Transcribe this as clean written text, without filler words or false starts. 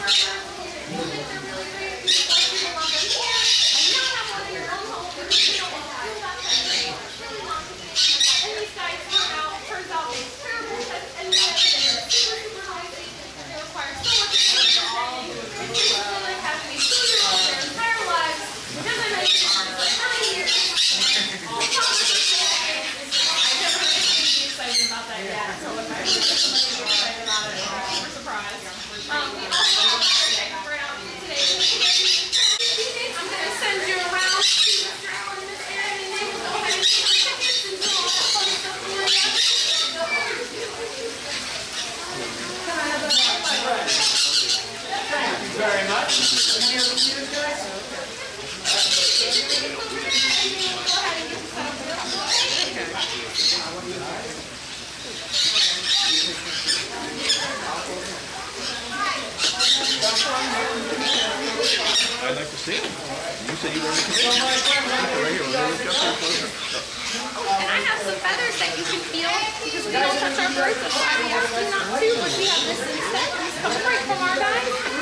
I'd like to see it. You said you wanted to see it. Right here. And I have some feathers that you can feel because we don't touch our birds. So I would ask you not to, but we have this instead. It's coming right from our guys.